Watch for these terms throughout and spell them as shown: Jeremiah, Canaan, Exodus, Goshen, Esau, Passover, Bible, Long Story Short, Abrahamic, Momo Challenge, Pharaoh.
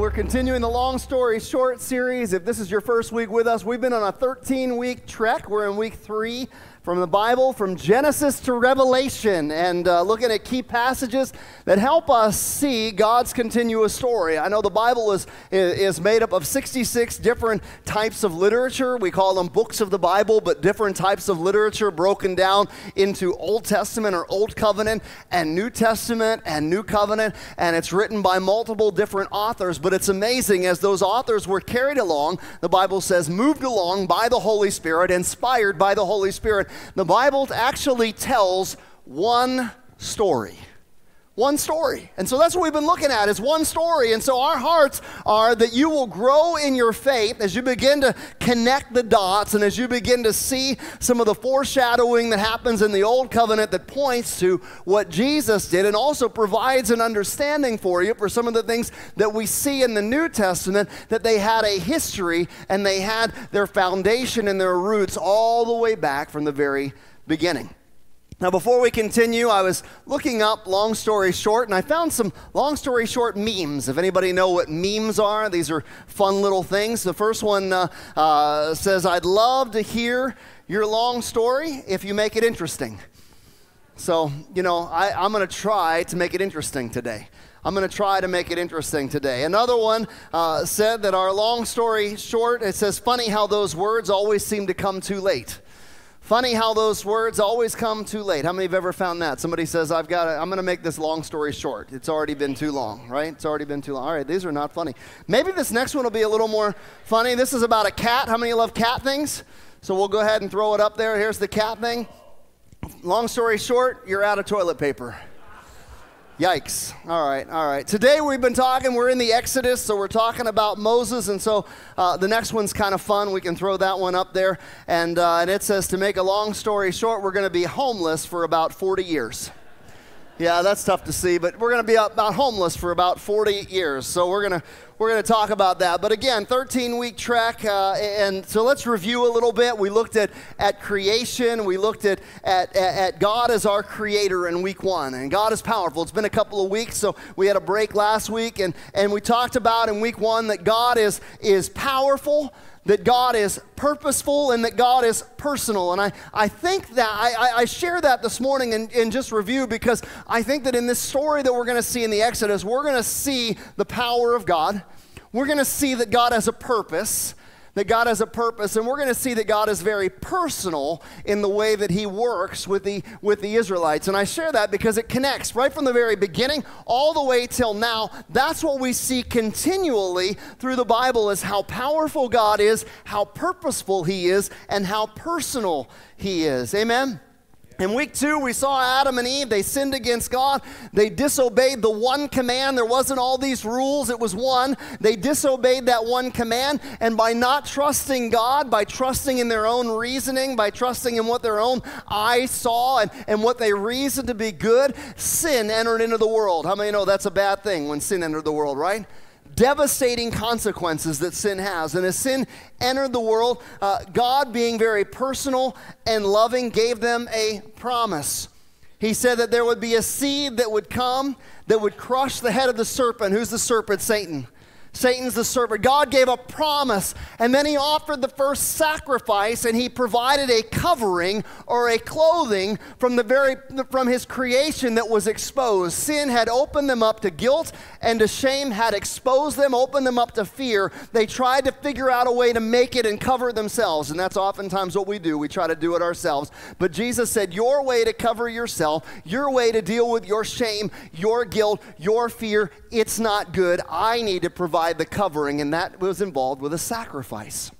We're continuing the Long Story Short series. If this is your first week with us, we've been on a 13-week trek. We're in week 3 from the Bible, from Genesis to Revelation, and looking at key passages that help us see God's continuous story. I know the Bible is made up of 66 different types of literature. We call them books of the Bible, but different types of literature broken down into Old Testament or Old Covenant and New Testament and New Covenant, and it's written by multiple different authors. But it's amazing, as those authors were carried along, the Bible says, moved along by the Holy Spirit, inspired by the Holy Spirit. The Bible actually tells one story. One story. And so that's what we've been looking at, is one story. And so our hearts are that you will grow in your faith as you begin to connect the dots and as you begin to see some of the foreshadowing that happens in the Old Covenant that points to what Jesus did and also provides an understanding for you for some of the things that we see in the New Testament, that they had a history and they had their foundation and their roots all the way back from the very beginning. Now, before we continue, I was looking up Long Story Short, and I found some Long Story Short memes. If anybody know what memes are, these are fun little things. The first one says, I'd love to hear your long story if you make it interesting. So, you know, I'm going to try to make it interesting today. I'm going to try to make it interesting today. Another one said that our long story short, it says, funny how those words always seem to come too late. Funny how those words always come too late. How many have ever found that? Somebody says, I'm going to make this long story short. It's already been too long, right? It's already been too long. All right, these are not funny. Maybe this next one will be a little more funny. This is about a cat. How many love cat things? So we'll go ahead and throw it up there. Here's the cat thing. Long story short, you're out of toilet paper. Yikes. All right, all right. Today we've been talking, we're in the Exodus, so we're talking about Moses, and so the next one's kind of fun. We can throw that one up there, and it says, to make a long story short, we're going to be homeless for about 40 years. Yeah, that's tough to see, but we're going to be about homeless for about 40 years, so we're going to talk about that. But again, 13-week trek, and so let's review a little bit. We looked at creation. We looked at God as our creator in week 1, and God is powerful. It's been a couple of weeks, so we had a break last week, and we talked about in week 1 that God is powerful, that God is purposeful, and that God is personal. And I think that I share that this morning in just review, because I think that in this story that we're going to see in the Exodus, we're going to see the power of God. We're going to see that God has a purpose, that God has a purpose, and we're going to see that God is very personal in the way that he works with the Israelites. And I share that because it connects right from the very beginning all the way till now. That's what we see continually through the Bible, is how powerful God is, how purposeful he is, and how personal he is. Amen? In week 2, we saw Adam and Eve. They sinned against God. They disobeyed the one command. There wasn't all these rules. It was one. They disobeyed that one command, and by not trusting God, by trusting in their own reasoning, by trusting in what their own eyes saw and what they reasoned to be good, sin entered into the world. How many know that's a bad thing when sin entered the world, right? Devastating consequences that sin has. And as sin entered the world, God, being very personal and loving, gave them a promise. He said that there would be a seed that would come that would crush the head of the serpent. Who's the serpent? Satan. Satan's the serpent. God gave a promise, and then he offered the first sacrifice, and he provided a covering or a clothing from his creation that was exposed. Sin had opened them up to guilt and to shame, had exposed them, opened them up to fear. They tried to figure out a way to make it and cover themselves, and that's oftentimes what we do. We try to do it ourselves. But Jesus said, your way to cover yourself, your way to deal with your shame, your guilt, your fear, it's not good. I need to provide the covering, and that was involved with a sacrifice.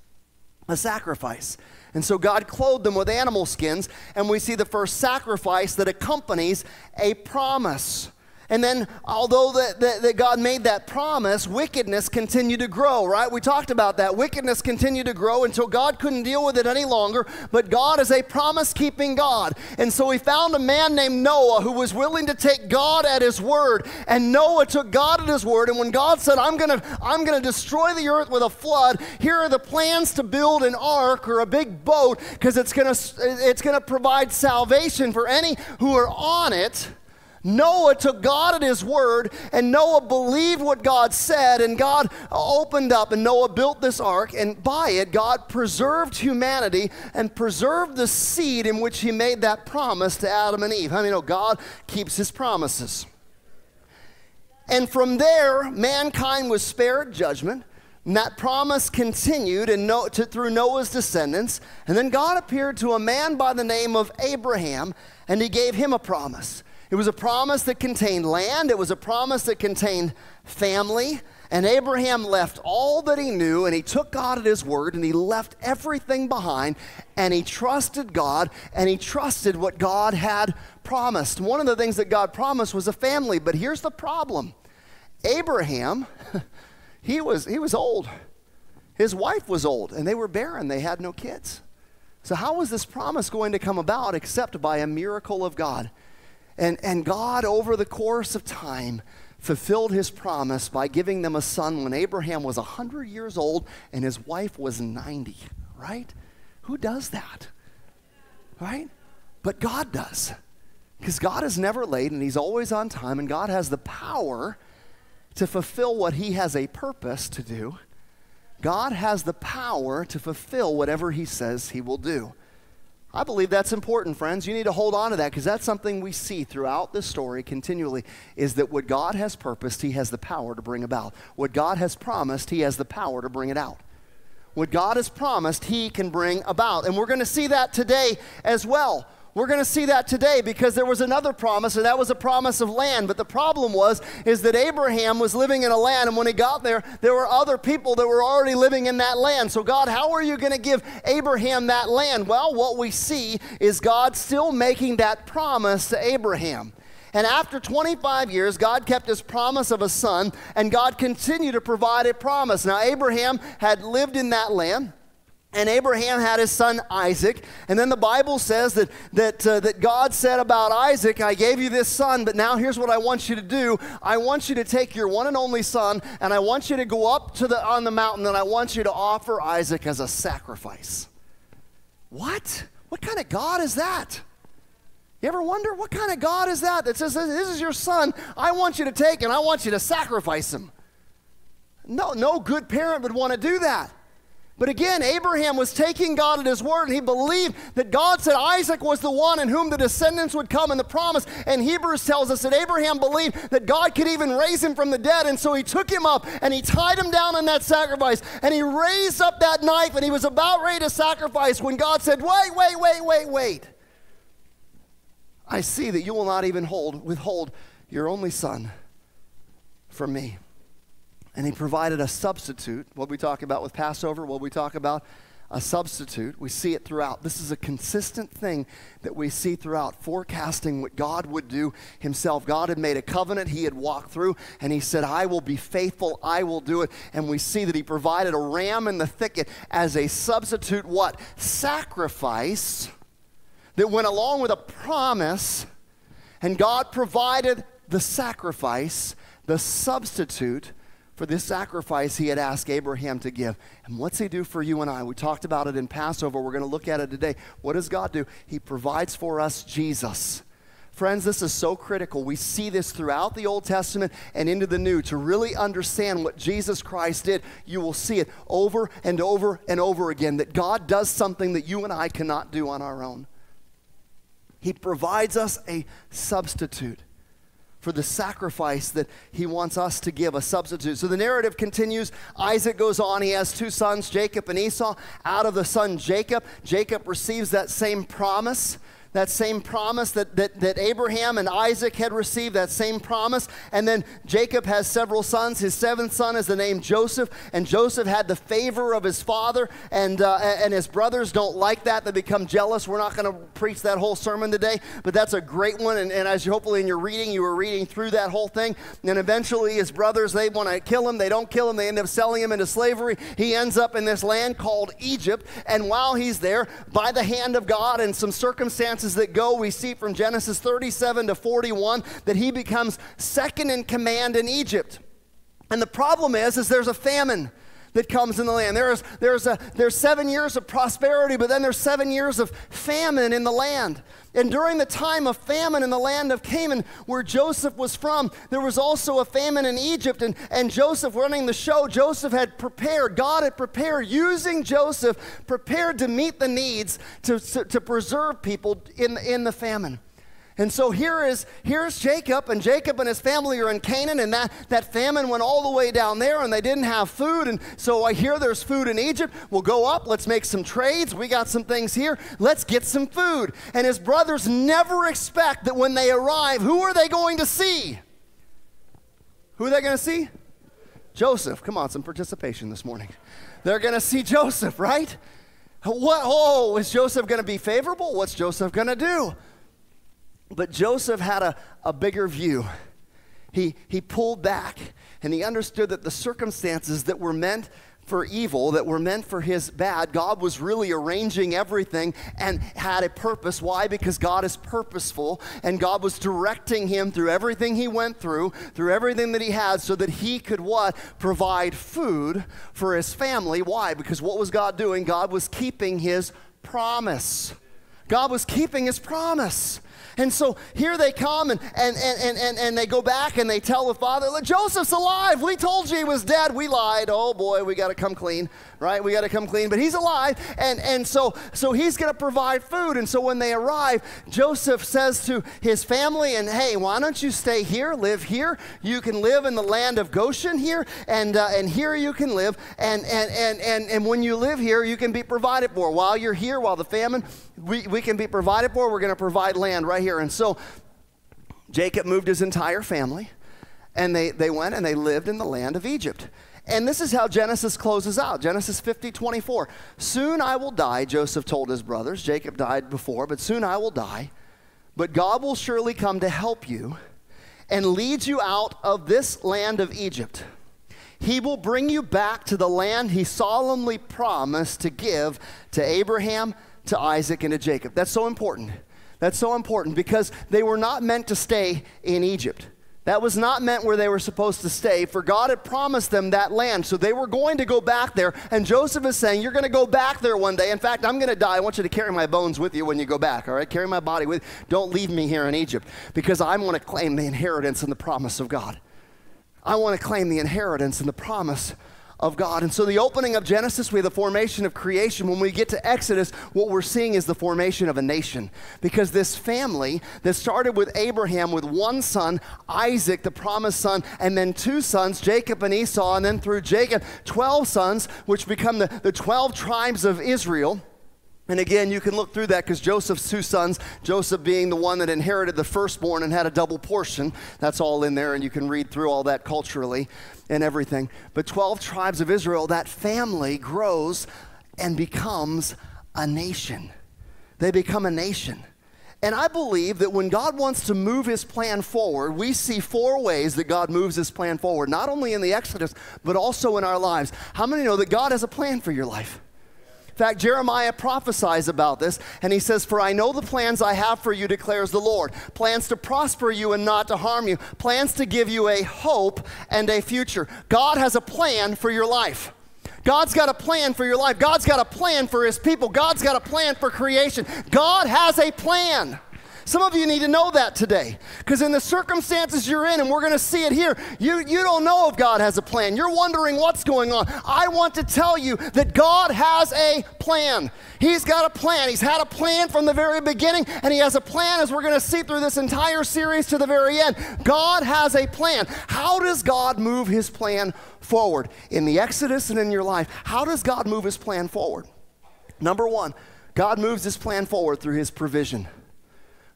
A sacrifice. And so God clothed them with animal skins, and we see the first sacrifice that accompanies a promise. And then, although that God made that promise, wickedness continued to grow, right? We talked about that. Wickedness continued to grow until God couldn't deal with it any longer. But God is a promise-keeping God. And so he found a man named Noah who was willing to take God at his word. And Noah took God at his word. And when God said, I'm going to destroy the earth with a flood, here are the plans to build an ark or a big boat, because it's going to provide salvation for any who are on it. Noah took God at his word, and Noah believed what God said, and God opened up, and Noah built this ark, and by it, God preserved humanity and preserved the seed in which he made that promise to Adam and Eve. I mean, God keeps his promises. And from there, mankind was spared judgment, and that promise continued and through Noah's descendants, and then God appeared to a man by the name of Abraham, and he gave him a promise. It was a promise that contained land. It was a promise that contained family. And Abraham left all that he knew, and he took God at his word, and he left everything behind, and he trusted God, and he trusted what God had promised. One of the things that God promised was a family, but here's the problem. Abraham, he was old. His wife was old, and they were barren. They had no kids. So how was this promise going to come about except by a miracle of God? And God, over the course of time, fulfilled his promise by giving them a son when Abraham was 100 years old and his wife was 90, right? Who does that, right? But God does, because God is never late and he's always on time, and God has the power to fulfill what he has a purpose to do. God has the power to fulfill whatever he says he will do. I believe that's important, friends. You need to hold on to that, because that's something we see throughout this story continually, is that what God has purposed, he has the power to bring about. What God has promised, he has the power to bring it out. What God has promised, he can bring about. And we're going to see that today as well. We're going to see that today, because there was another promise, and that was a promise of land. But the problem is that Abraham was living in a land, and when he got there, there were other people that were already living in that land. So God, how are you going to give Abraham that land? Well, what we see is God still making that promise to Abraham. And after 25 years, God kept his promise of a son, and God continued to provide a promise. Now, Abraham had lived in that land, and Abraham had his son Isaac. And then the Bible says that God said about Isaac, I gave you this son, but now here's what I want you to do. I want you to take your one and only son, and I want you to go up to on the mountain, and I want you to offer Isaac as a sacrifice. What? What kind of God is that? You ever wonder, what kind of God is that says, this is your son, I want you to take, and I want you to sacrifice him? No good parent would want to do that. But again, Abraham was taking God at his word, and he believed that God said Isaac was the one in whom the descendants would come in the promise. And Hebrews tells us that Abraham believed that God could even raise him from the dead. And so he took him up, and he tied him down in that sacrifice, and he raised up that knife, and he was about ready to sacrifice when God said, wait. I see that you will not even withhold your only son from me. And he provided a substitute. What we talk about with Passover, what we talk about a substitute, we see it throughout. This is a consistent thing that we see throughout, forecasting what God would do himself. God had made a covenant he had walked through, and he said, I will be faithful, I will do it. And we see that he provided a ram in the thicket as a substitute, what? Sacrifice that went along with a promise, and God provided the sacrifice, the substitute, for this sacrifice he had asked Abraham to give. And what's he do for you and I? We talked about it in Passover. We're going to look at it today. What does God do? He provides for us Jesus. Friends, this is so critical. We see this throughout the Old Testament and into the New. To really understand what Jesus Christ did, you will see it over and over and over again, that God does something that you and I cannot do on our own. He provides us a substitute for the sacrifice that he wants us to give, a substitute. So the narrative continues. Isaac goes on. He has two sons, Jacob and Esau. Out of the son Jacob, Jacob receives that same promise that Abraham and Isaac had received, that same promise. And then Jacob has several sons. His seventh son is the name Joseph, and Joseph had the favor of his father, and his brothers don't like that. They become jealous. We're not going to preach that whole sermon today, but that's a great one, and as you hopefully in your reading, you were reading through that whole thing, and eventually his brothers, they want to kill him. They don't kill him. They end up selling him into slavery. He ends up in this land called Egypt, and while he's there, by the hand of God and some circumstances that go, we see from Genesis 37 to 41 that he becomes second in command in Egypt. And the problem is there's a famine. that comes in the land. There's 7 years of prosperity, but then there's 7 years of famine in the land. And during the time of famine in the land of Canaan, where Joseph was from, there was also a famine in Egypt, and Joseph running the show. Joseph had prepared, God had prepared, using Joseph, prepared to meet the needs to preserve people in the famine. And so here's Jacob, and Jacob and his family are in Canaan, and that famine went all the way down there, and they didn't have food. And so I hear there's food in Egypt. We'll go up. Let's make some trades. We got some things here. Let's get some food. And his brothers never expect that when they arrive, who are they going to see? Who are they going to see? Joseph. Come on, some participation this morning. They're going to see Joseph, right? What? Oh, is Joseph going to be favorable? What's Joseph going to do? But Joseph had a bigger view. He pulled back, and he understood that the circumstances that were meant for evil, that were meant for his bad, God was really arranging everything and had a purpose. Why? Because God is purposeful, and God was directing him through everything he went through everything that he had, so that he could what? Provide food for his family. Why? Because what was God doing? God was keeping his promise. God was keeping his promise. And so here they come, and they go back, and they tell the father, look, Joseph's alive. We told you he was dead. We lied. Oh, boy, we got to come clean, right? We got to come clean. But he's alive, and so he's going to provide food. And so when they arrive, Joseph says to his family, and hey, why don't you stay here, live here? You can live in the land of Goshen here, and here you can live. And when you live here, you can be provided for. While you're here, while the famine, we can be provided for. We're going to provide land right here. And so Jacob moved his entire family, and they went and they lived in the land of Egypt. And this is how Genesis closes out. Genesis 50:24. Soon I will die, Joseph told his brothers. Jacob died before, but soon I will die. But God will surely come to help you and lead you out of this land of Egypt. He will bring you back to the land he solemnly promised to give to Abraham, to Isaac, and to Jacob. That's so important. That's so important, because they were not meant to stay in Egypt. That was not meant where they were supposed to stay, for God had promised them that land. So they were going to go back there, and Joseph is saying, you're going to go back there one day. In fact, I'm going to die. I want you to carry my bones with you when you go back, all right? Carry my body with you. Don't leave me here in Egypt, because I want to claim the inheritance and the promise of God. I want to claim the inheritance and the promise of God. And so the opening of Genesis, we have the formation of creation. When we get to Exodus, what we're seeing is the formation of a nation, because this family that started with Abraham with one son, Isaac, the promised son, and then two sons, Jacob and Esau, and then through Jacob, 12 sons, which become the 12 tribes of Israel. And again, you can look through that, because Joseph's two sons, Joseph being the one that inherited the firstborn and had a double portion. That's all in there, and you can read through all that culturally and everything. But 12 tribes of Israel, that family grows and becomes a nation. They become a nation. And I believe that when God wants to move his plan forward, we see four ways that God moves his plan forward, not only in the Exodus, but also in our lives. How many know that God has a plan for your life? In fact, Jeremiah prophesies about this, and he says, for I know the plans I have for you, declares the Lord, plans to prosper you and not to harm you, plans to give you a hope and a future. God has a plan for your life. God's got a plan for your life. God's got a plan for his people. God's got a plan for creation. God has a plan. Some of you need to know that today, because in the circumstances you're in, and we're going to see it here, you don't know if God has a plan. You're wondering what's going on. I want to tell you that God has a plan. He's got a plan. He's had a plan from the very beginning, and he has a plan, as we're going to see through this entire series to the very end. God has a plan. How does God move his plan forward? In the Exodus and in your life, how does God move his plan forward? Number one, God moves his plan forward through his provision.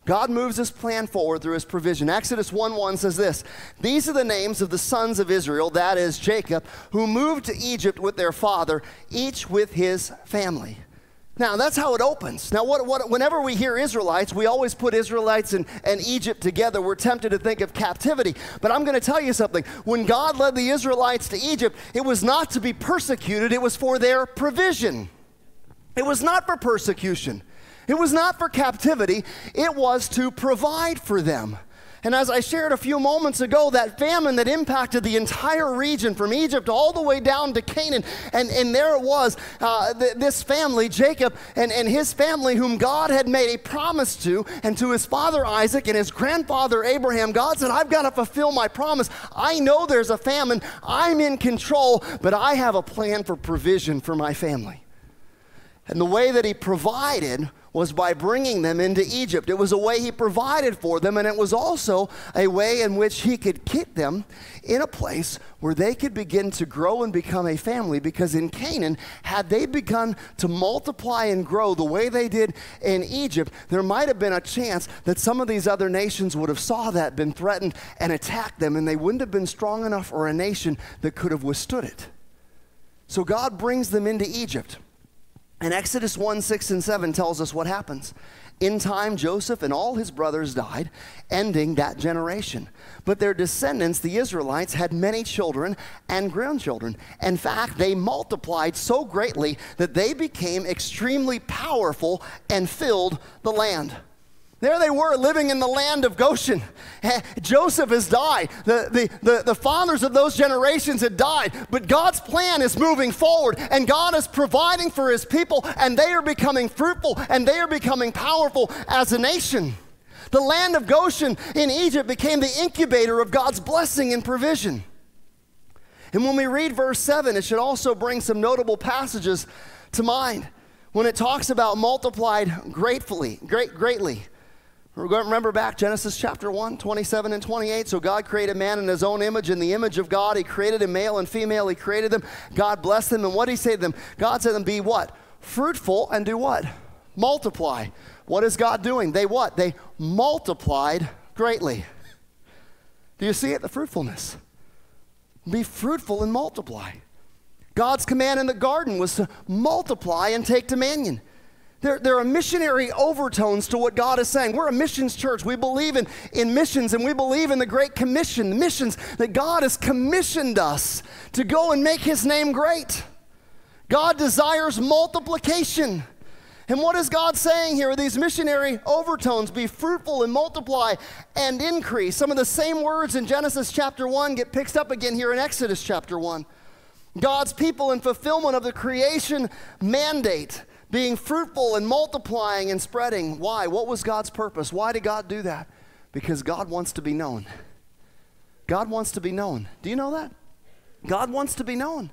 God moves his plan forward through his provision. Exodus 1:1 says this, these are the names of the sons of Israel, that is Jacob, who moved to Egypt with their father, each with his family. Now, that's how it opens. Now, whenever we hear Israelites, we always put Israelites and Egypt together. We're tempted to think of captivity. But I'm going to tell you something. When God led the Israelites to Egypt, it was not to be persecuted. It was for their provision. It was not for persecution. It was not for captivity. It was to provide for them. And as I shared a few moments ago, that famine that impacted the entire region from Egypt all the way down to Canaan, and there it was, this family, Jacob and his family, whom God had made a promise to, and to his father Isaac and his grandfather Abraham, God said, I've got to fulfill my promise. I know there's a famine. I'm in control, but I have a plan for provision for my family. And the way that he provided was by bringing them into Egypt. It was a way he provided for them, and it was also a way in which he could get them in a place where they could begin to grow and become a family, because in Canaan, had they begun to multiply and grow the way they did in Egypt, there might have been a chance that some of these other nations would have saw that, been threatened, and attacked them, and they wouldn't have been strong enough or a nation that could have withstood it. So God brings them into Egypt. And Exodus 1:6-7 tells us what happens. In time, Joseph and all his brothers died, ending that generation. But their descendants, the Israelites, had many children and grandchildren. In fact, they multiplied so greatly that they became extremely powerful and filled the land. There they were, living in the land of Goshen. Joseph has died. The fathers of those generations had died. But God's plan is moving forward, and God is providing for his people, and they are becoming fruitful, and they are becoming powerful as a nation. The land of Goshen in Egypt became the incubator of God's blessing and provision. And when we read verse 7, it should also bring some notable passages to mind when it talks about multiplied greatly. Remember back Genesis chapter 1, 27 and 28. So God created man in his own image. In the image of God, he created him, male and female. He created them. God blessed them. And what did he say to them? God said to them, be what? Fruitful and do what? Multiply. What is God doing? They what? They multiplied greatly. Do you see it? The fruitfulness. Be fruitful and multiply. God's command in the garden was to multiply and take dominion. There are missionary overtones to what God is saying. We're a missions church. We believe in missions, and we believe in the Great Commission, the missions that God has commissioned us to go and make his name great. God desires multiplication. And what is God saying here? These missionary overtones, be fruitful and multiply and increase. Some of the same words in Genesis chapter 1 get picked up again here in Exodus chapter 1. God's people in fulfillment of the creation mandate, being fruitful and multiplying and spreading. Why? What was God's purpose? Why did God do that? Because God wants to be known. God wants to be known. Do you know that? God wants to be known.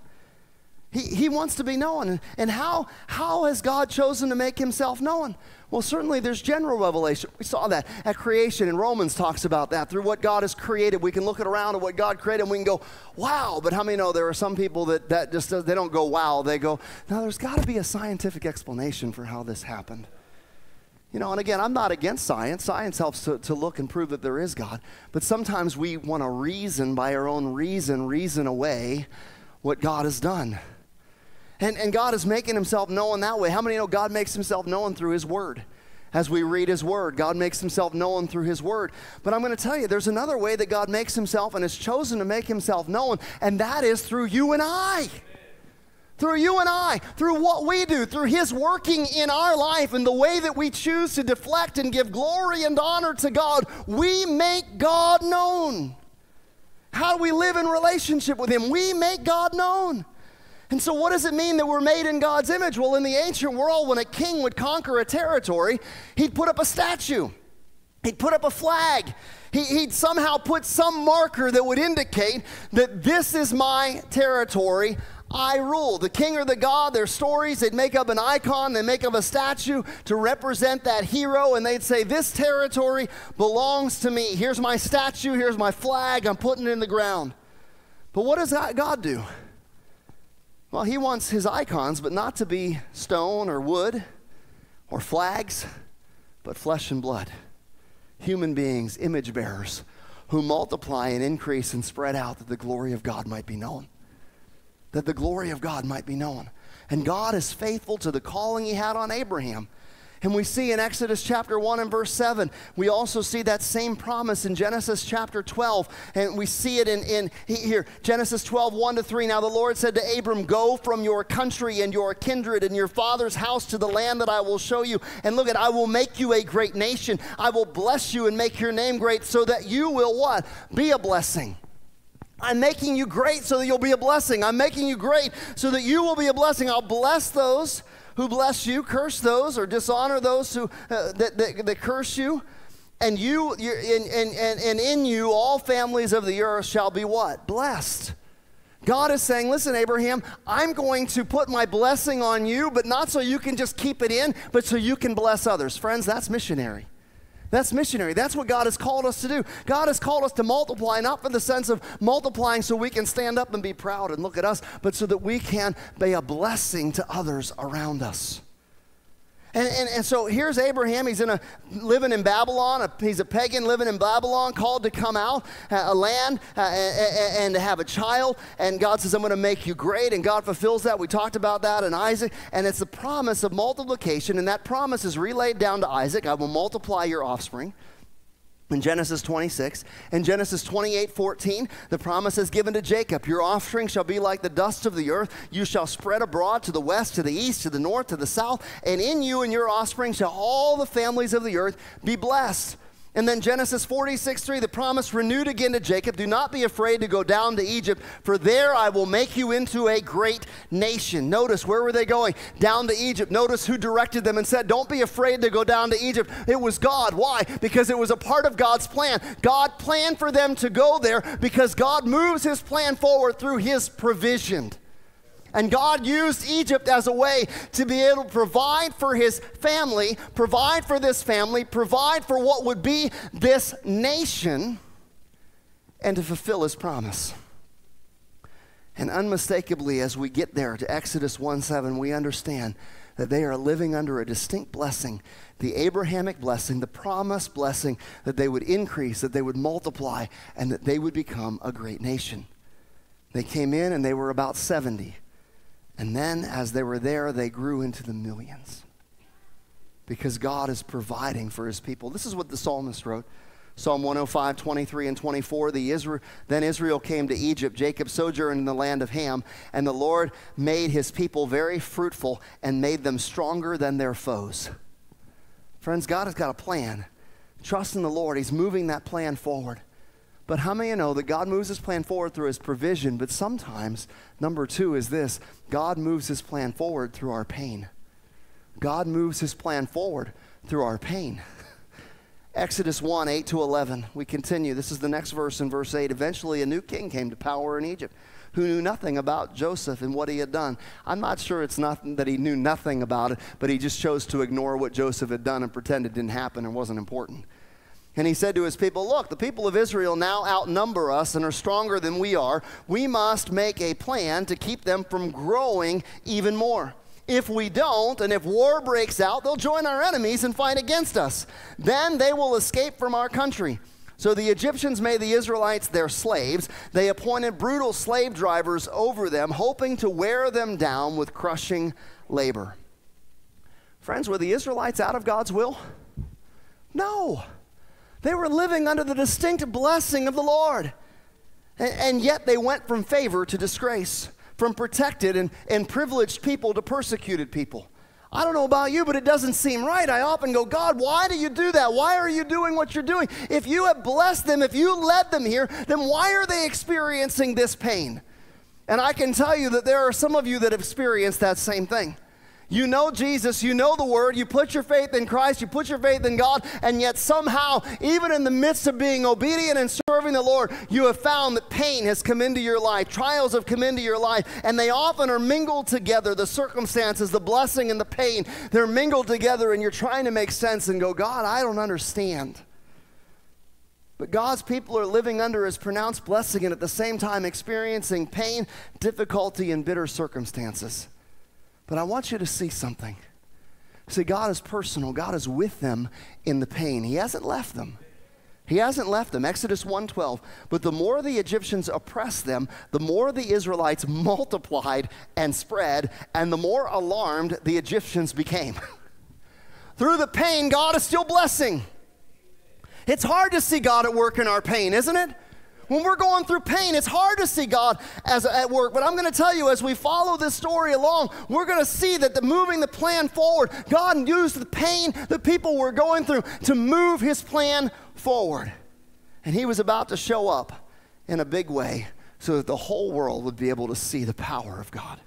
He wants to be known. And how has God chosen to make himself known? Well, certainly there's general revelation. We saw that at creation, and Romans talks about that. Through what God has created, we can look around at what God created, and we can go, wow. But how many know there are some people that just, they don't go, wow. They go, no, there's got to be a scientific explanation for how this happened. You know, and again, I'm not against science. Science helps to look and prove that there is God. But sometimes we want to reason by our own reason away what God has done. And God is making himself known that way. How many know God makes himself known through his word? As we read his word, God makes himself known through his word. But I'm going to tell you, there's another way that God makes himself and has chosen to make himself known, and that is through you and I. Through you and I, through what we do, through his working in our life and the way that we choose to deflect and give glory and honor to God, we make God known. How do we live in relationship with him? We make God known. And so what does it mean that we're made in God's image? Well, in the ancient world, when a king would conquer a territory, he'd put up a statue. He'd put up a flag. He'd somehow put some marker that would indicate that this is my territory, I rule. The king or the god, their stories, they'd make up an icon, they'd make up a statue to represent that hero, and they'd say, this territory belongs to me. Here's my statue, here's my flag, I'm putting it in the ground. But what does God do? Well, he wants his icons, but not to be stone or wood or flags, but flesh and blood. Human beings, image bearers, who multiply and increase and spread out that the glory of God might be known. That the glory of God might be known. And God is faithful to the calling he had on Abraham. And we see in Exodus chapter 1 and verse 7, we also see that same promise in Genesis chapter 12. And we see it in here, Genesis 12, 1-3. Now the Lord said to Abram, go from your country and your kindred and your father's house to the land that I will show you. And look at, I will make you a great nation. I will bless you and make your name great so that you will what? Be a blessing. I'm making you great so that you'll be a blessing. I'm making you great so that you will be a blessing. I'll bless those who bless you, curse those or dishonor those who that curse you. And in you all families of the earth shall be what? Blessed. God is saying, listen, Abraham, I'm going to put my blessing on you, but not so you can just keep it in, but so you can bless others. Friends, that's missionary. That's missionary. That's what God has called us to do. God has called us to multiply, not for the sense of multiplying so we can stand up and be proud and look at us, but so that we can be a blessing to others around us. And so here's Abraham. He's living in Babylon. He's a pagan living in Babylon, called to come out, a land, and to have a child. And God says, I'm going to make you great. And God fulfills that. We talked about that in Isaac. And it's the promise of multiplication. And that promise is relayed down to Isaac. I will multiply your offspring. In Genesis 26, in Genesis 28:14, the promise is given to Jacob. Your offspring shall be like the dust of the earth. You shall spread abroad to the west, to the east, to the north, to the south. And in you and your offspring shall all the families of the earth be blessed. And then Genesis 46:3, the promise renewed again to Jacob. Do not be afraid to go down to Egypt, for there I will make you into a great nation. Notice, where were they going? Down to Egypt. Notice who directed them and said, don't be afraid to go down to Egypt. It was God. Why? Because it was a part of God's plan. God planned for them to go there because God moves his plan forward through his provision. And God used Egypt as a way to be able to provide for his family, provide for this family, provide for what would be this nation, and to fulfill his promise. And unmistakably, as we get there to Exodus 1:7, we understand that they are living under a distinct blessing, the Abrahamic blessing, the promised blessing, that they would increase, that they would multiply, and that they would become a great nation. They came in and they were about 70. And then as they were there, they grew into the millions because God is providing for his people. This is what the psalmist wrote. Psalm 105, 23 and 24, Then Israel came to Egypt. Jacob sojourned in the land of Ham, and the Lord made his people very fruitful and made them stronger than their foes. Friends, God has got a plan. Trust in the Lord. He's moving that plan forward. But how many of you know that God moves his plan forward through his provision? But sometimes, number two is this, God moves his plan forward through our pain. God moves his plan forward through our pain. Exodus 1, 8-11, we continue. This is the next verse in verse 8. Eventually a new king came to power in Egypt who knew nothing about Joseph and what he had done. I'm not sure it's nothing that he knew nothing about it, but he just chose to ignore what Joseph had done and pretend it didn't happen and wasn't important. And he said to his people, look, the people of Israel now outnumber us and are stronger than we are. We must make a plan to keep them from growing even more. If we don't, and if war breaks out, they'll join our enemies and fight against us. Then they will escape from our country. So the Egyptians made the Israelites their slaves. They appointed brutal slave drivers over them, hoping to wear them down with crushing labor. Friends, were the Israelites out of God's will? No. They were living under the distinct blessing of the Lord. And yet they went from favor to disgrace, from protected and privileged people to persecuted people. I don't know about you, but it doesn't seem right. I often go, God, why do you do that? Why are you doing what you're doing? If you have blessed them, if you led them here, then why are they experiencing this pain? And I can tell you that there are some of you that have experienced that same thing. You know Jesus, you know the Word, you put your faith in Christ, you put your faith in God, and yet somehow, even in the midst of being obedient and serving the Lord, you have found that pain has come into your life, trials have come into your life, and they often are mingled together, the circumstances, the blessing and the pain, they're mingled together, and you're trying to make sense and go, God, I don't understand. But God's people are living under his pronounced blessing and at the same time experiencing pain, difficulty, and bitter circumstances. But I want you to see something. See, God is personal. God is with them in the pain. He hasn't left them. He hasn't left them. Exodus 1:12. But the more the Egyptians oppressed them, the more the Israelites multiplied and spread, and the more alarmed the Egyptians became. Through the pain, God is still blessing. It's hard to see God at work in our pain, isn't it? When we're going through pain, it's hard to see God at work. But I'm going to tell you, as we follow this story along, we're going to see that moving the plan forward, God used the pain the people were going through to move his plan forward. And he was about to show up in a big way so that the whole world would be able to see the power of God.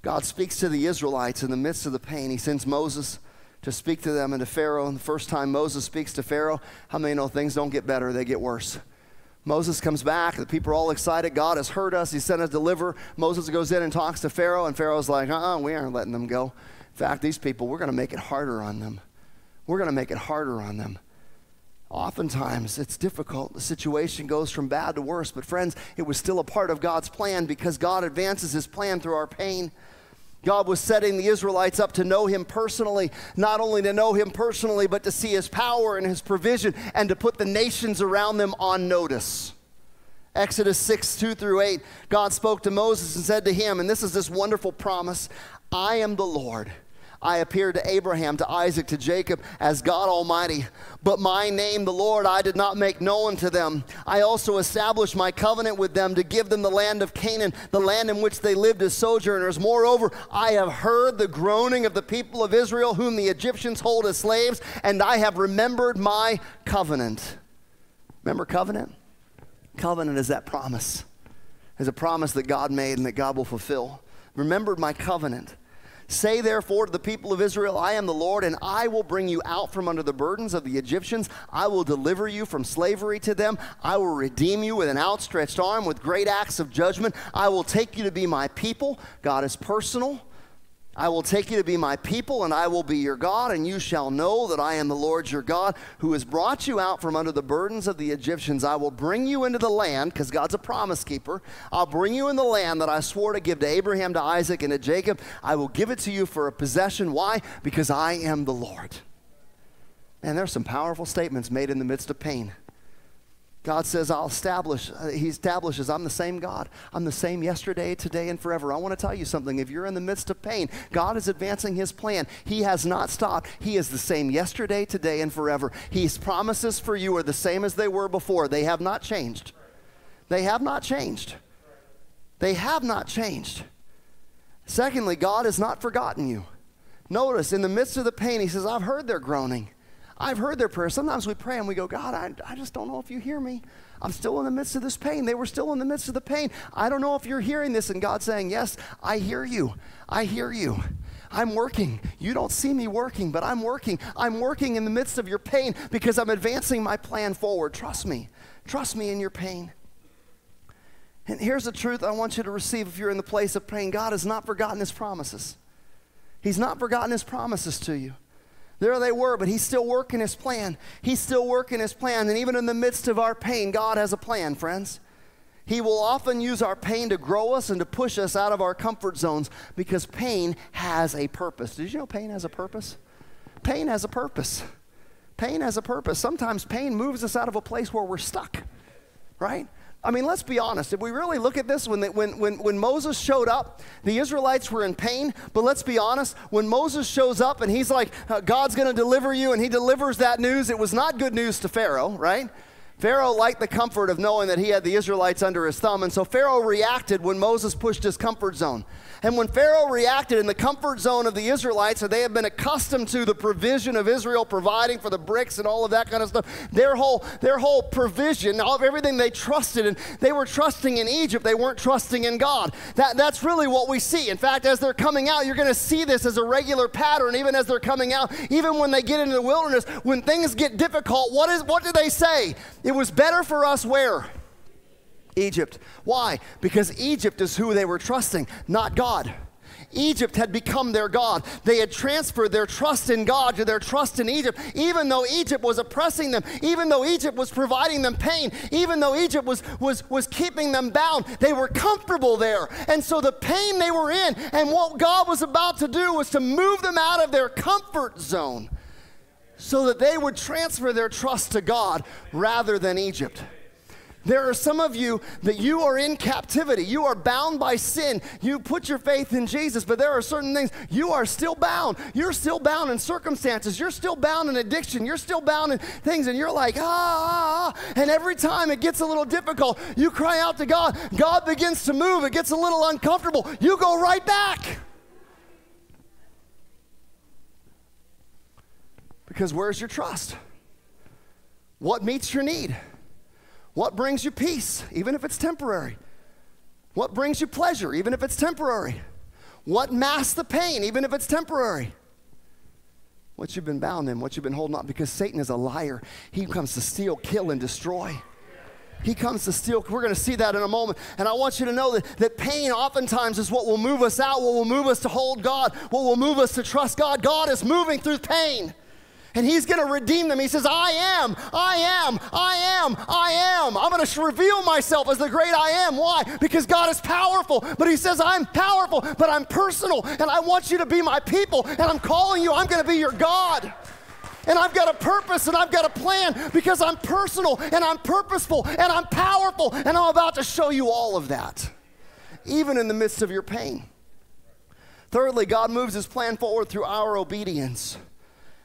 God speaks to the Israelites in the midst of the pain. He sends Moses to speak to them and to Pharaoh. And the first time Moses speaks to Pharaoh, how many know things don't get better, they get worse? Moses comes back, the people are all excited. God has heard us, he sent a deliverer. Moses goes in and talks to Pharaoh, and Pharaoh's like, we aren't letting them go. In fact, these people, we're gonna make it harder on them. We're gonna make it harder on them. Oftentimes, it's difficult. The situation goes from bad to worse, but friends, it was still a part of God's plan because God advances his plan through our pain. God was setting the Israelites up to know him personally, not only to know him personally, but to see his power and his provision and to put the nations around them on notice. Exodus 6:2-8, God spoke to Moses and said to him, and this is this wonderful promise, I am the Lord. I appeared to Abraham, to Isaac, to Jacob as God Almighty. But my name, the Lord, I did not make known to them. I also established my covenant with them to give them the land of Canaan, the land in which they lived as sojourners. Moreover, I have heard the groaning of the people of Israel, whom the Egyptians hold as slaves, and I have remembered my covenant. Remember covenant? Covenant is that promise. It's a promise that God made and that God will fulfill. Remembered my covenant. Say therefore to the people of Israel, I am the Lord, and I will bring you out from under the burdens of the Egyptians. I will deliver you from slavery to them. I will redeem you with an outstretched arm, with great acts of judgment. I will take you to be my people. God is personal. I will take you to be my people, and I will be your God, and you shall know that I am the Lord your God, who has brought you out from under the burdens of the Egyptians. I will bring you into the land, because God's a promise keeper. I'll bring you in the land that I swore to give to Abraham, to Isaac, and to Jacob. I will give it to you for a possession. Why? Because I am the Lord. And there's some powerful statements made in the midst of pain. God says, He establishes, I'm the same God. I'm the same yesterday, today, and forever. I want to tell you something. If you're in the midst of pain, God is advancing his plan. He has not stopped. He is the same yesterday, today, and forever. His promises for you are the same as they were before. They have not changed. They have not changed. They have not changed. Secondly, God has not forgotten you. Notice, in the midst of the pain, he says, I've heard their groaning. I've heard their prayers. Sometimes we pray and we go, God, I just don't know if you hear me. I'm still in the midst of this pain. They were still in the midst of the pain. I don't know if you're hearing this. And God's saying, yes, I hear you. I hear you. I'm working. You don't see me working, but I'm working. I'm working in the midst of your pain because I'm advancing my plan forward. Trust me. Trust me in your pain. And here's the truth I want you to receive if you're in the place of pain. God has not forgotten his promises. He's not forgotten his promises to you. There they were, but he's still working his plan. He's still working his plan. And even in the midst of our pain, God has a plan, friends. He will often use our pain to grow us and to push us out of our comfort zones because pain has a purpose. Did you know pain has a purpose? Pain has a purpose. Pain has a purpose. Sometimes pain moves us out of a place where we're stuck, right? I mean, let's be honest. If we really look at this, when Moses showed up, the Israelites were in pain. But let's be honest. When Moses shows up and he's like, God's going to deliver you, and he delivers that news, it was not good news to Pharaoh, right? Pharaoh liked the comfort of knowing that he had the Israelites under his thumb. And so Pharaoh reacted when Moses pushed his comfort zone. And when Pharaoh reacted in the comfort zone of the Israelites, so they had been accustomed to the provision of Israel providing for the bricks and all of that kind of stuff, their whole provision, all of everything they trusted, and they were trusting in Egypt. They weren't trusting in God. That's really what we see. In fact, as they're coming out, you're going to see this as a regular pattern, even as they're coming out, even when they get into the wilderness, when things get difficult, what do they say? It was better for us where? Egypt. Why? Because Egypt is who they were trusting, not God. Egypt had become their God. They had transferred their trust in God to their trust in Egypt. Even though Egypt was oppressing them, even though Egypt was providing them pain, even though Egypt was keeping them bound, they were comfortable there. And so the pain they were in and what God was about to do was to move them out of their comfort zone, so that they would transfer their trust to God rather than Egypt. There are some of you that you are in captivity. You are bound by sin. You put your faith in Jesus, but there are certain things you are still bound. You're still bound in circumstances. You're still bound in addiction. You're still bound in things, and you're like, And every time it gets a little difficult, you cry out to God. God begins to move. It gets a little uncomfortable. You go right back. Because where's your trust? What meets your need? What brings you peace, even if it's temporary? What brings you pleasure, even if it's temporary? What masks the pain, even if it's temporary? What you've been bound in, what you've been holding on, because Satan is a liar. He comes to steal, kill, and destroy. He comes to steal. We're going to see that in a moment. And I want you to know that pain oftentimes is what will move us out, what will move us to hold God, what will move us to trust God. God is moving through pain. And he's going to redeem them. He says, I am. I'm going to reveal myself as the great I am. Why? Because God is powerful. But he says, I'm powerful, but I'm personal. And I want you to be my people. And I'm calling you. I'm going to be your God. And I've got a purpose and I've got a plan because I'm personal and I'm purposeful and I'm powerful. And I'm about to show you all of that, even in the midst of your pain. Thirdly, God moves his plan forward through our obedience.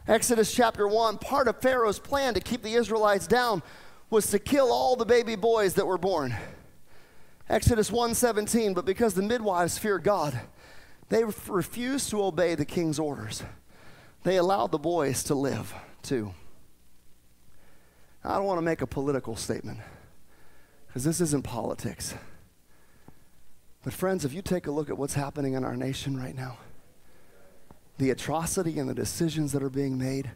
Exodus chapter 1, part of Pharaoh's plan to keep the Israelites down was to kill all the baby boys that were born. Exodus 1:17, but because the midwives feared God, they refused to obey the king's orders. They allowed the boys to live too. Now, I don't want to make a political statement because this isn't politics. But friends, if you take a look at what's happening in our nation right now, the atrocity and the decisions that are being made,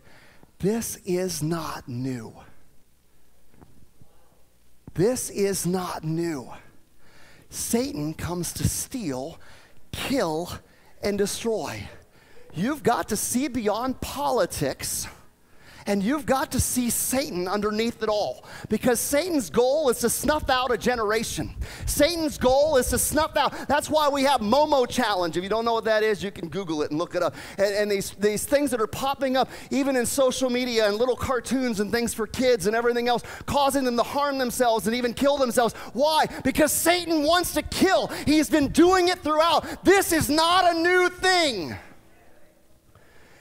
this is not new. This is not new. Satan comes to steal, kill, and destroy. You've got to see beyond politics, and you've got to see Satan underneath it all, because Satan's goal is to snuff out a generation. Satan's goal is to snuff out. That's why we have Momo Challenge. If you don't know what that is, you can Google it and look it up. And these things that are popping up, even in social media and little cartoons and things for kids and everything else, causing them to harm themselves and even kill themselves. Why? Because Satan wants to kill. He's been doing it throughout. This is not a new thing.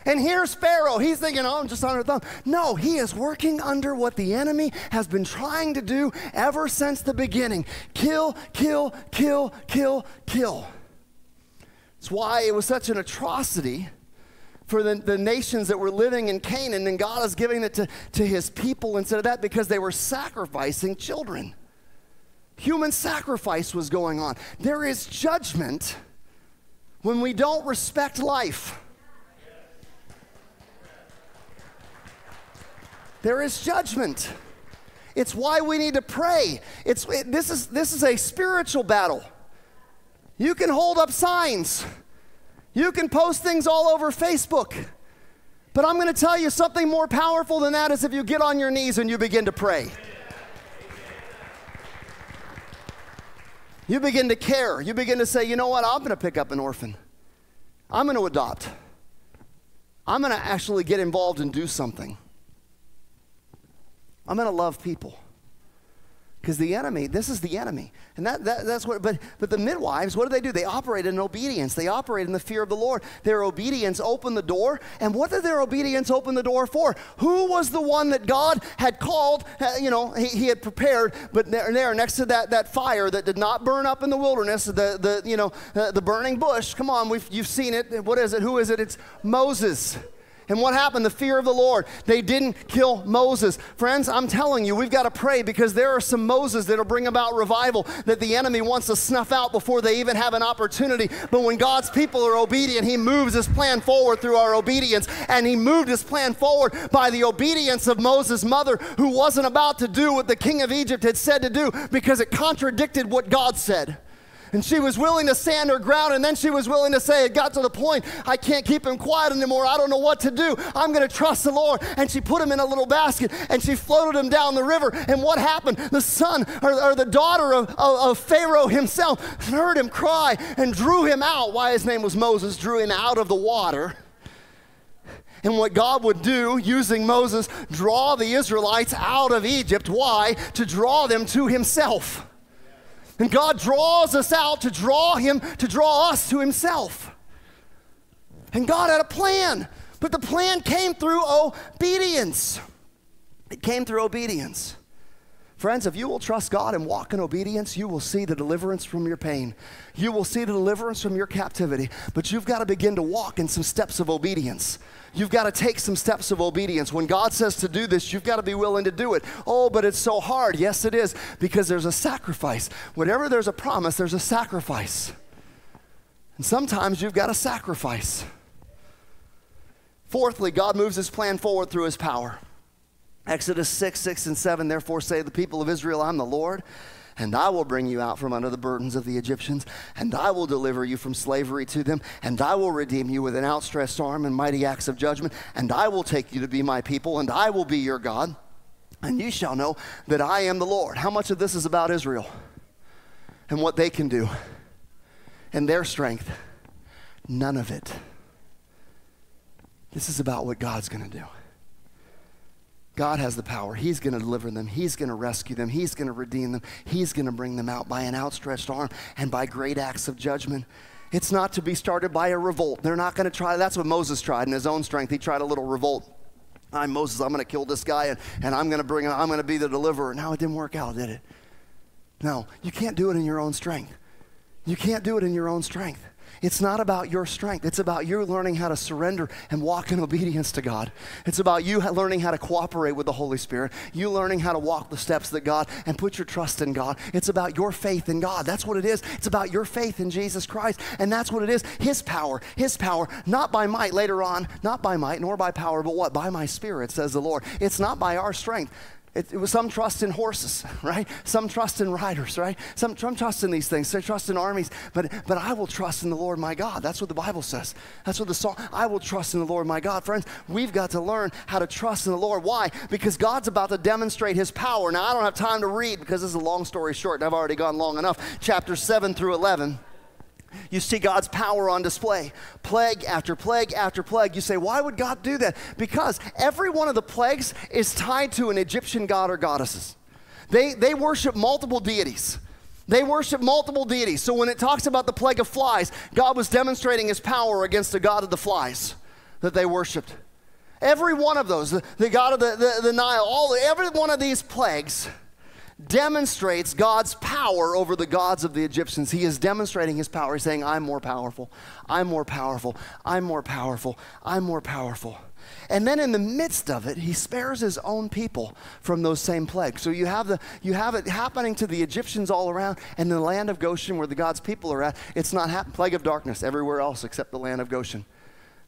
And here's Pharaoh. He's thinking, oh, I'm just under thumb. No, he is working under what the enemy has been trying to do ever since the beginning. Kill, kill, kill, kill, kill. It's why it was such an atrocity for the nations that were living in Canaan, and God is giving it to his people instead of that, because they were sacrificing children. Human sacrifice was going on. There is judgment when we don't respect life. There is judgment. It's why we need to pray. This is a spiritual battle. You can hold up signs. You can post things all over Facebook. But I'm going to tell you something more powerful than that is if you get on your knees and you begin to pray. You begin to care. You begin to say, you know what, I'm going to pick up an orphan. I'm going to adopt. I'm going to actually get involved and do something. I'm going to love people. Because the enemy, this is the enemy. And that's what, but the midwives, what do? They operate in obedience. They operate in the fear of the Lord. Their obedience opened the door. And what did their obedience open the door for? Who was the one that God had called, you know, he had prepared, but there next to that fire that did not burn up in the wilderness, the burning bush. Come on, you've seen it. What is it? Who is it? It's Moses. And what happened? The fear of the Lord. They didn't kill Moses. Friends, I'm telling you, we've got to pray, because there are some Moses that will bring about revival that the enemy wants to snuff out before they even have an opportunity. But when God's people are obedient, he moves his plan forward through our obedience. And he moved his plan forward by the obedience of Moses' mother, who wasn't about to do what the king of Egypt had said to do, because it contradicted what God said. And she was willing to stand her ground, and then she was willing to say, it got to the point, I can't keep him quiet anymore. I don't know what to do. I'm going to trust the Lord. And she put him in a little basket, and she floated him down the river. And what happened? The son or the daughter of Pharaoh himself heard him cry and drew him out. Why? His name was Moses. Drew him out of the water. And what God would do using Moses, draw the Israelites out of Egypt. Why? To draw them to himself. And God draws us out to draw him, to draw us to himself. And God had a plan, but the plan came through obedience. It came through obedience. Friends, if you will trust God and walk in obedience, you will see the deliverance from your pain. You will see the deliverance from your captivity. But you've got to begin to walk in some steps of obedience. You've got to take some steps of obedience. When God says to do this, you've got to be willing to do it. Oh, but it's so hard. Yes, it is, because there's a sacrifice. Whenever there's a promise, there's a sacrifice. And sometimes you've got to sacrifice. Fourthly, God moves his plan forward through his power. Exodus 6:6 and 7, therefore say to the people of Israel, I'm the Lord, and I will bring you out from under the burdens of the Egyptians, and I will deliver you from slavery to them, and I will redeem you with an outstretched arm and mighty acts of judgment, and I will take you to be my people, and I will be your God, and you shall know that I am the Lord. How much of this is about Israel and what they can do and their strength? None of it. This is about what God's going to do. God has the power. He's going to deliver them. He's going to rescue them. He's going to redeem them. He's going to bring them out by an outstretched arm and by great acts of judgment. It's not to be started by a revolt. They're not going to try. That's what Moses tried in his own strength. He tried a little revolt. I'm Moses. I'm going to kill this guy, and I'm going to bring him. I'm going to be the deliverer. No, it didn't work out, did it? No, you can't do it in your own strength. You can't do it in your own strength. It's not about your strength. It's about you learning how to surrender and walk in obedience to God. It's about you learning how to cooperate with the Holy Spirit. You learning how to walk the steps that God, and put your trust in God. It's about your faith in God. That's what it is. It's about your faith in Jesus Christ. And that's what it is. His power, not by might later on, not by might nor by power, but what? By my Spirit, says the Lord. It's not by our strength. It was some trust in horses, right? Some trust in riders, right? Some trust in these things. Some trust in armies. But I will trust in the Lord my God. That's what the Bible says. That's what the song, I will trust in the Lord my God. Friends, we've got to learn how to trust in the Lord. Why? Because God's about to demonstrate his power. Now, I don't have time to read because this is a long story short, and I've already gone long enough. Chapter 7 through 11. You see God's power on display, plague after plague after plague. You say, why would God do that? Because every one of the plagues is tied to an Egyptian god or goddesses. They worship multiple deities. They worship multiple deities. So when it talks about the plague of flies, God was demonstrating his power against the god of the flies that they worshiped. Every one of those, the god of the Nile, every one of these plagues demonstrates God's power over the gods of the Egyptians. He is demonstrating his power. He's saying, I'm more powerful. I'm more powerful. I'm more powerful. I'm more powerful. And then in the midst of it, he spares his own people from those same plagues. So you have it happening to the Egyptians all around, and the land of Goshen where the God's people are at, it's not happening. Plague of darkness everywhere else except the land of Goshen.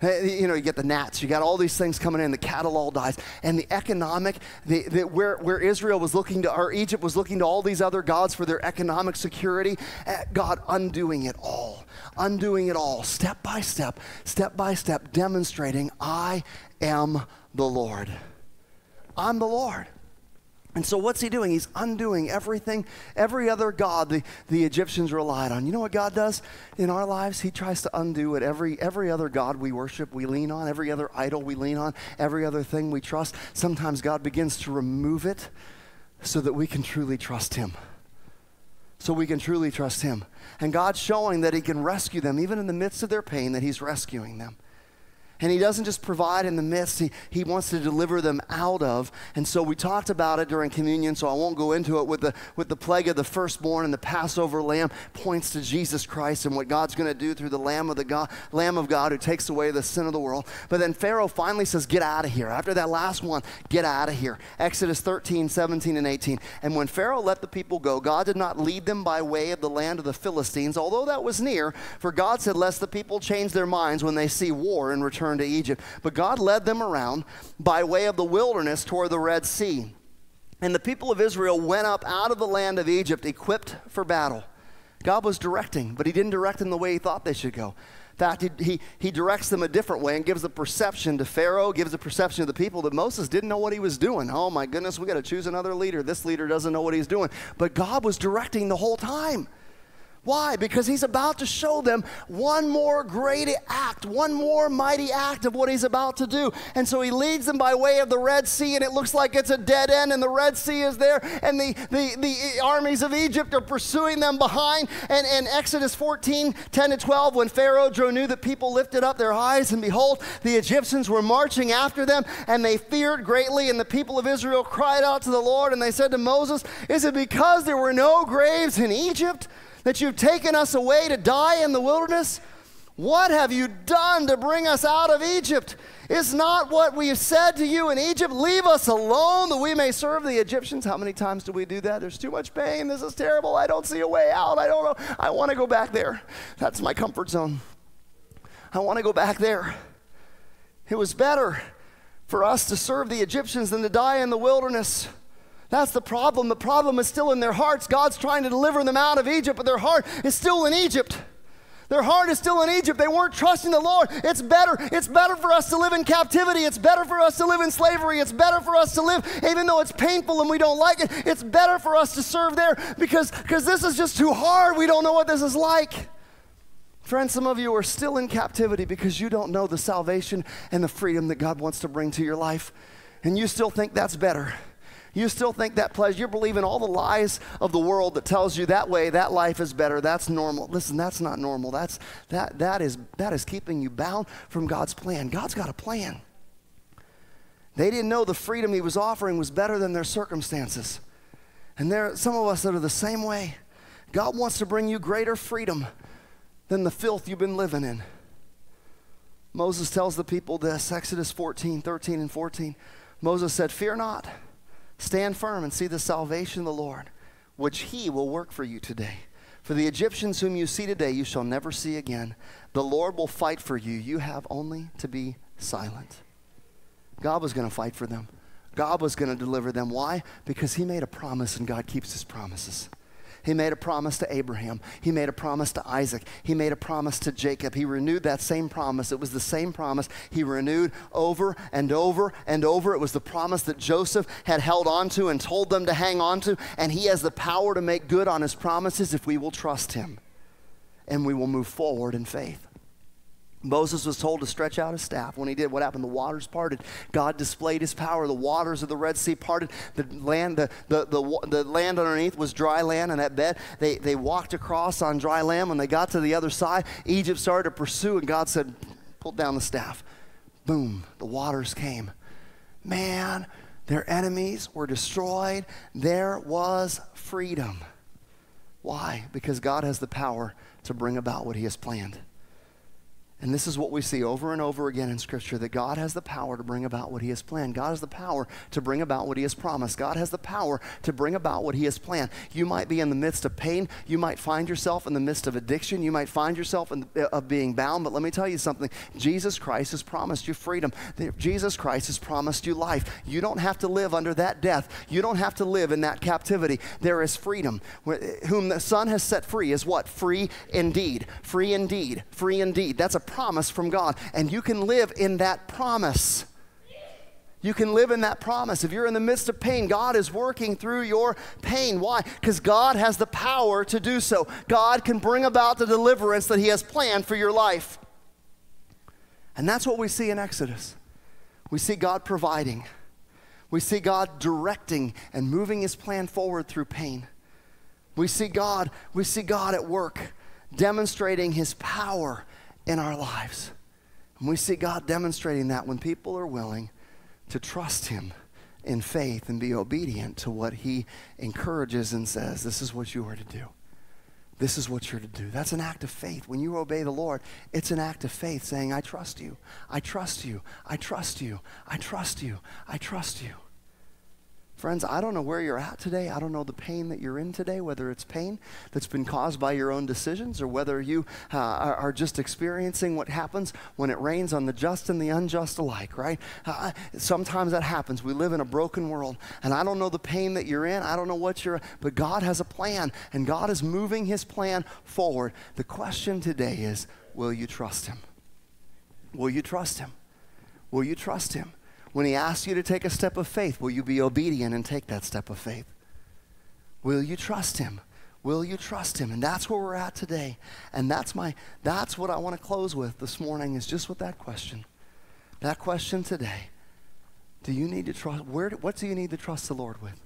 You know, you get the gnats, you got all these things coming in, the cattle all dies, and the economic, where Israel was looking to, or Egypt was looking to all these other gods for their economic security, God undoing it all, step by step, demonstrating, I am the Lord. I'm the Lord. And so what's he doing? He's undoing everything, every other god the Egyptians relied on. You know what God does in our lives? He tries to undo what every other god we worship, we lean on, every other idol we lean on, every other thing we trust. Sometimes God begins to remove it so that we can truly trust him. So we can truly trust him. And God's showing that he can rescue them, even in the midst of their pain, that he's rescuing them. And he doesn't just provide in the midst, he wants to deliver them out of. And so we talked about it during communion, so I won't go into it, with the plague of the firstborn and the Passover lamb points to Jesus Christ and what God's going to do through the Lamb of God who takes away the sin of the world. But then Pharaoh finally says, get out of here. After that last one, get out of here. Exodus 13:17 and 18. And when Pharaoh let the people go, God did not lead them by way of the land of the Philistines, although that was near, for God said, lest the people change their minds when they see war and return to Egypt. But God led them around by way of the wilderness toward the Red Sea. And the people of Israel went up out of the land of Egypt equipped for battle. God was directing, but he didn't direct them the way he thought they should go. In fact, he directs them a different way and gives a perception to Pharaoh, gives a perception to the people that Moses didn't know what he was doing. Oh my goodness, we got to choose another leader. This leader doesn't know what he's doing. But God was directing the whole time. Why? Because he's about to show them one more great act, one more mighty act of what he's about to do. And so he leads them by way of the Red Sea, and it looks like it's a dead end, and the Red Sea is there, and the armies of Egypt are pursuing them behind. And in Exodus 14, 10 to 12, when Pharaoh drew near, the people lifted up their eyes, and behold, the Egyptians were marching after them, and they feared greatly. And the people of Israel cried out to the Lord, and they said to Moses, "Is it because there were no graves in Egypt that you've taken us away to die in the wilderness? What have you done to bring us out of Egypt? Is not what we have said to you in Egypt, 'Leave us alone that we may serve the Egyptians'?" How many times do we do that? There's too much pain. This is terrible. I don't see a way out. I don't know. I want to go back there. That's my comfort zone. I want to go back there. It was better for us to serve the Egyptians than to die in the wilderness. That's the problem. The problem is still in their hearts. God's trying to deliver them out of Egypt, but their heart is still in Egypt. Their heart is still in Egypt. They weren't trusting the Lord. It's better. It's better for us to live in captivity. It's better for us to live in slavery. It's better for us to live, even though it's painful and we don't like it. It's better for us to serve there because this is just too hard. We don't know what this is like. Friends, some of you are still in captivity because you don't know the salvation and the freedom that God wants to bring to your life. And you still think that's better. You still think that pleasure. You're believing all the lies of the world that tells you that way, that life is better, that's normal. Listen, that's not normal. That is keeping you bound from God's plan. God's got a plan. They didn't know the freedom he was offering was better than their circumstances. And there are some of us that are the same way. God wants to bring you greater freedom than the filth you've been living in. Moses tells the people this, Exodus 14, 13 and 14. Moses said, "Fear not, stand firm and see the salvation of the Lord, which he will work for you today. For the Egyptians whom you see today, you shall never see again. The Lord will fight for you. You have only to be silent." God was going to fight for them. God was going to deliver them. Why? Because he made a promise and God keeps his promises. He made a promise to Abraham. He made a promise to Isaac. He made a promise to Jacob. He renewed that same promise. It was the same promise he renewed over and over and over. It was the promise that Joseph had held on to and told them to hang on to. And he has the power to make good on his promises if we will trust him and we will move forward in faith. Moses was told to stretch out his staff. When he did, what happened? The waters parted. God displayed his power. The waters of the Red Sea parted. The land underneath was dry land, and that bed, they walked across on dry land. When they got to the other side, Egypt started to pursue, and God said, "Pull down the staff." Boom, the waters came. Man, their enemies were destroyed. There was freedom. Why? Because God has the power to bring about what he has planned. And this is what we see over and over again in Scripture, that God has the power to bring about what he has planned. God has the power to bring about what he has promised. God has the power to bring about what he has planned. You might be in the midst of pain. You might find yourself in the midst of addiction. You might find yourself of being bound. But let me tell you something. Jesus Christ has promised you freedom. Jesus Christ has promised you life. You don't have to live under that death. You don't have to live in that captivity. There is freedom. Whom the Son has set free is what? Free indeed. Free indeed. Free indeed. That's a promise from God, and you can live in that promise. You can live in that promise. If you're in the midst of pain, God is working through your pain. Why? Because God has the power to do so. God can bring about the deliverance that he has planned for your life. And that's what we see in Exodus. We see God providing. We see God directing and moving his plan forward through pain. We see God at work demonstrating his power in our lives. And we see God demonstrating that when people are willing to trust him in faith and be obedient to what he encourages and says, "This is what you are to do. This is what you're to do." That's an act of faith. When you obey the Lord, it's an act of faith saying, "I trust you. I trust you. I trust you. I trust you. I trust you." Friends, I don't know where you're at today. I don't know the pain that you're in today, whether it's pain that's been caused by your own decisions or whether you are just experiencing what happens when it rains on the just and the unjust alike, right? Sometimes that happens. We live in a broken world, and I don't know the pain that you're in. I don't know what you're in, but God has a plan, and God is moving his plan forward. The question today is, will you trust him? Will you trust him? Will you trust him? When he asks you to take a step of faith, will you be obedient and take that step of faith? Will you trust him? Will you trust him? And that's where we're at today. And that's what I want to close with this morning, is just with that question. That question today. Do you need to trust? What do you need to trust the Lord with?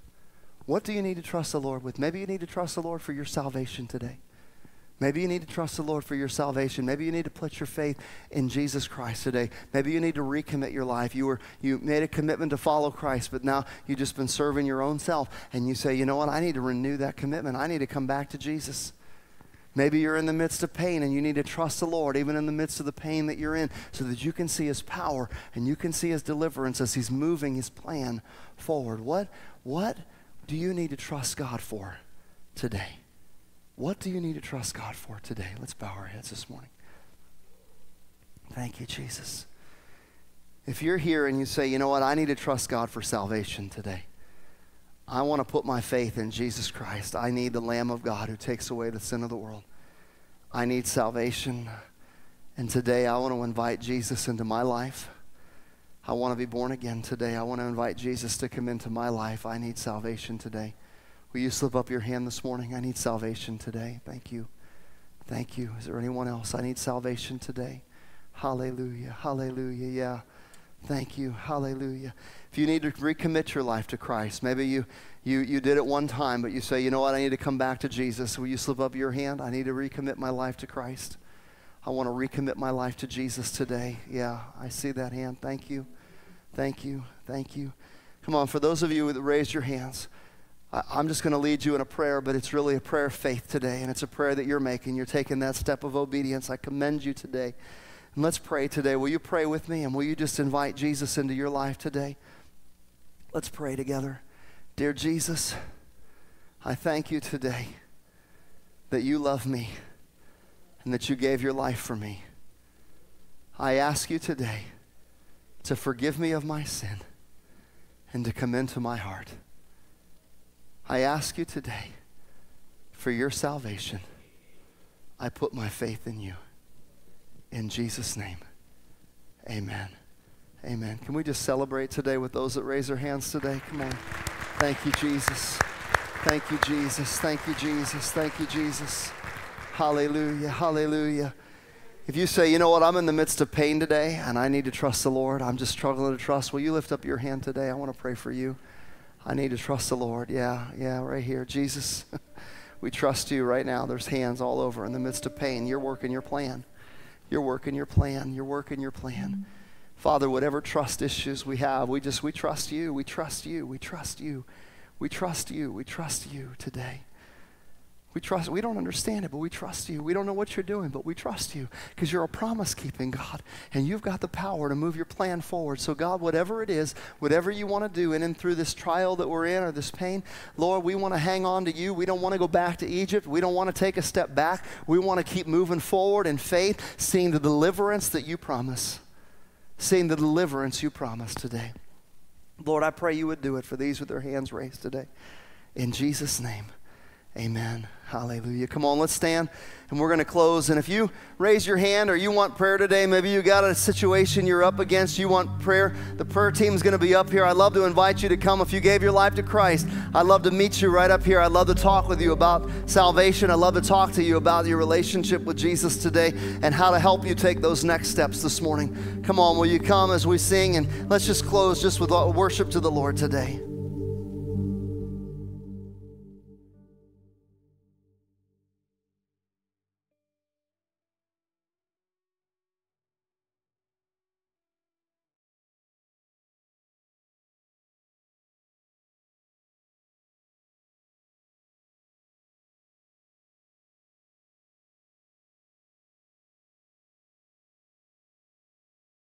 What do you need to trust the Lord with? Maybe you need to trust the Lord for your salvation today. Maybe you need to trust the Lord for your salvation. Maybe you need to put your faith in Jesus Christ today. Maybe you need to recommit your life. You made a commitment to follow Christ, but now you've just been serving your own self. And you say, you know what? I need to renew that commitment. I need to come back to Jesus. Maybe you're in the midst of pain and you need to trust the Lord even in the midst of the pain that you're in, so that you can see his power and you can see his deliverance as he's moving his plan forward. What do you need to trust God for today? What do you need to trust God for today? Let's bow our heads this morning. Thank you, Jesus. If you're here and you say, you know what, I need to trust God for salvation today. I want to put my faith in Jesus Christ. I need the Lamb of God who takes away the sin of the world. I need salvation. And today I want to invite Jesus into my life. I want to be born again today. I want to invite Jesus to come into my life. I need salvation today. Will you slip up your hand this morning? I need salvation today. Thank you. Thank you. Is there anyone else? I need salvation today. Hallelujah. Hallelujah. Yeah. Thank you. Hallelujah. If you need to recommit your life to Christ, maybe you did it one time, but you say, you know what, I need to come back to Jesus. Will you slip up your hand? I need to recommit my life to Christ. I want to recommit my life to Jesus today. Yeah, I see that hand. Thank you. Thank you. Thank you. Come on, for those of you that raised your hands, I'm just going to lead you in a prayer, but it's really a prayer of faith today, and it's a prayer that you're making. You're taking that step of obedience. I commend you today. And let's pray today. Will you pray with me, and will you just invite Jesus into your life today? Let's pray together. Dear Jesus, I thank you today that you love me and that you gave your life for me. I ask you today to forgive me of my sin and to come into my heart. I ask you today for your salvation. I put my faith in you. In Jesus' name, amen. Amen. Can we just celebrate today with those that raise their hands today? Come on. Thank you, Jesus. Thank you, Jesus. Thank you, Jesus. Thank you, Jesus. Hallelujah. Hallelujah. If you say, you know what, I'm in the midst of pain today and I need to trust the Lord, I'm just struggling to trust, will you lift up your hand today? I want to pray for you. I need to trust the Lord. Yeah, right here. Jesus, we trust you right now. There's hands all over in the midst of pain. You're working your plan. You're working your plan. You're working your plan. Father, whatever trust issues we have, we trust you. We trust you. We trust you. We trust you. We trust you today. We don't understand it, but we trust you. We don't know what you're doing, but we trust you because you're a promise-keeping God, and you've got the power to move your plan forward. So, God, whatever it is, whatever you want to do in and through this trial that we're in or this pain, Lord, we want to hang on to you. We don't want to go back to Egypt. We don't want to take a step back. We want to keep moving forward in faith, seeing the deliverance that you promise, seeing the deliverance you promise today. Lord, I pray you would do it for these with their hands raised today. In Jesus' name. Amen. Hallelujah. Come on, let's stand, and we're going to close. And if you raise your hand or you want prayer today, maybe you got a situation you're up against, you want prayer, the prayer team's going to be up here. I'd love to invite you to come. If you gave your life to Christ, I'd love to meet you right up here. I'd love to talk with you about salvation. I'd love to talk to you about your relationship with Jesus today and how to help you take those next steps this morning. Come on, will you come as we sing? And let's just close just with worship to the Lord today.